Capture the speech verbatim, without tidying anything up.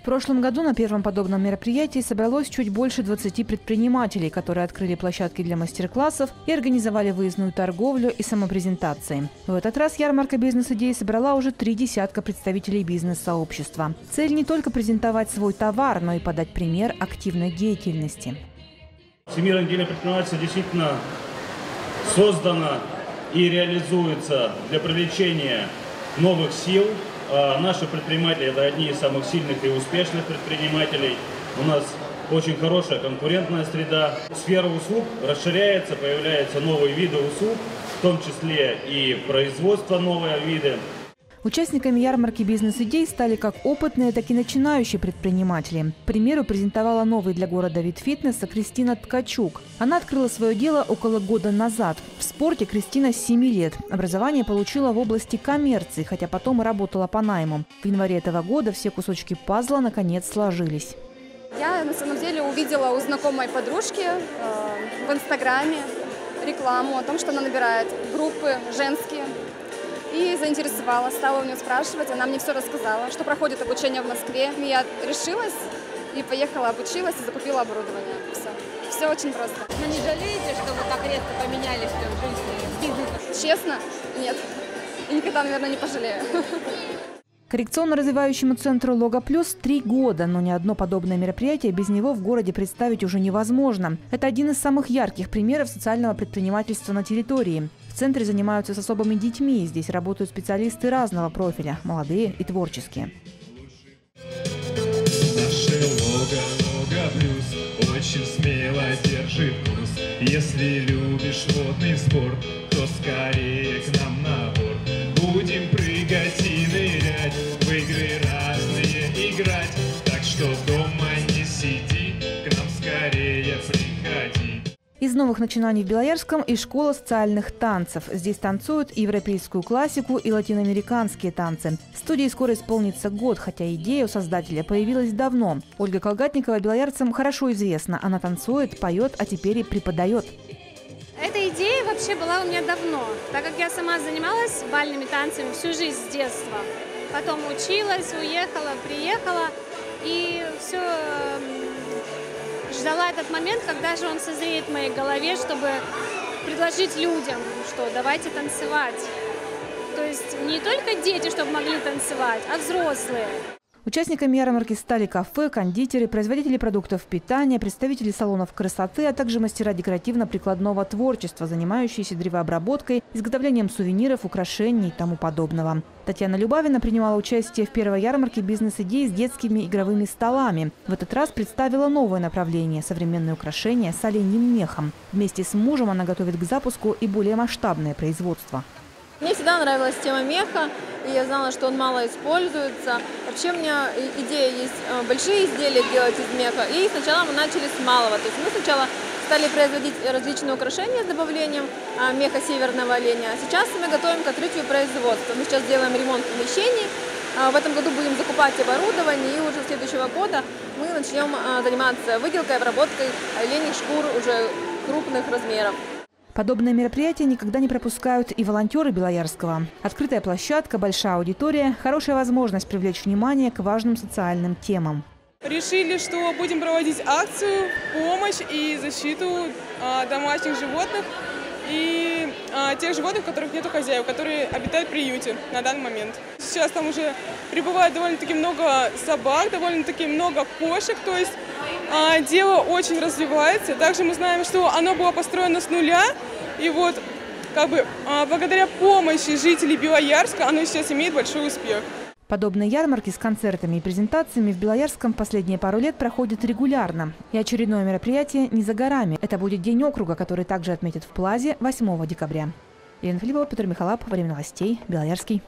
В прошлом году на первом подобном мероприятии собралось чуть больше двадцати предпринимателей, которые открыли площадки для мастер-классов и организовали выездную торговлю и самопрезентации. В этот раз ярмарка бизнес-идей собрала уже три десятка представителей бизнес-сообщества. Цель не только презентовать свой товар, но и подать пример активной деятельности. Всемирная неделя предпринимательства действительно создана и реализуется для привлечения новых сил. Наши предприниматели – это одни из самых сильных и успешных предпринимателей. У нас очень хорошая конкурентная среда. Сфера услуг расширяется, появляются новые виды услуг, в том числе и производство новые виды. Участниками ярмарки бизнес-идей стали как опытные, так и начинающие предприниматели. К примеру, презентовала новый для города вид фитнеса Кристина Ткачук. Она открыла свое дело около года назад. В спорте Кристина с семи лет. Образование получила в области коммерции, хотя потом работала по найму. В январе этого года все кусочки пазла наконец сложились. Я на самом деле увидела у знакомой подружки э, в Инстаграме рекламу о том, что она набирает группы женские. И заинтересовала, стала у нее спрашивать, она мне все рассказала, что проходит обучение в Москве. И я решилась и поехала, обучилась и закупила оборудование. Все, все очень просто. Но не жалеете, что вы так резко поменяли в жизни? Честно, нет. И никогда, наверное, не пожалею. Коррекционно-развивающему центру «Лого плюс» три года, но ни одно подобное мероприятие без него в городе представить уже невозможно. Это один из самых ярких примеров социального предпринимательства на территории. В центре занимаются с особыми детьми. Здесь работают специалисты разного профиля – молодые и творческие. Очень смело держи вкус. Если любишь водный спорт, то скорее к нам на борт. Будем прыгать и нырять, в игры разные играть. Так что дома не сиди, к нам скорее приходи. Из новых начинаний в Белоярском и школа социальных танцев. Здесь танцуют и европейскую классику, и латиноамериканские танцы. Студии скоро исполнится год, хотя идея у создателя появилась давно. Ольга Колгатникова белоярцам хорошо известна. Она танцует, поет, а теперь и преподает. Эта идея вообще была у меня давно, так как я сама занималась бальными танцами всю жизнь с детства. Потом училась, уехала, приехала и все... Ждала этот момент, когда же он созреет в моей голове, чтобы предложить людям, что давайте танцевать. То есть не только дети, чтобы могли танцевать, а взрослые. Участниками ярмарки стали кафе, кондитеры, производители продуктов питания, представители салонов красоты, а также мастера декоративно-прикладного творчества, занимающиеся древообработкой, изготовлением сувениров, украшений и тому подобного. Татьяна Любавина принимала участие в первой ярмарке бизнес-идей с детскими игровыми столами. В этот раз представила новое направление – современные украшения с оленьим мехом. Вместе с мужем она готовит к запуску и более масштабное производство. Мне всегда нравилась тема меха, и я знала, что он мало используется. Вообще у меня идея есть большие изделия делать из меха, и сначала мы начали с малого. То есть мы сначала стали производить различные украшения с добавлением меха северного оленя. Сейчас мы готовим к открытию производства. Мы сейчас делаем ремонт помещений. В этом году будем закупать оборудование, и уже с следующего года мы начнем заниматься выделкой, обработкой оленьих шкур уже крупных размеров. Подобные мероприятия никогда не пропускают и волонтеры Белоярского. Открытая площадка, большая аудитория – хорошая возможность привлечь внимание к важным социальным темам. Решили, что будем проводить акцию «Помощь и защиту домашних животных» и тех животных, у которых нет хозяев, которые обитают в приюте на данный момент. Сейчас там уже прибывает довольно-таки много собак, довольно-таки много кошек, то есть дело очень развивается. Также мы знаем, что оно было построено с нуля, и вот как бы благодаря помощи жителей Белоярска оно сейчас имеет большой успех. Подобные ярмарки с концертами и презентациями в Белоярском последние пару лет проходят регулярно. И очередное мероприятие не за горами. Это будет День округа, который также отметят в Плазе восьмого декабря. Елена Филиппова, Петр Михалаб. Время новостей. Белоярский.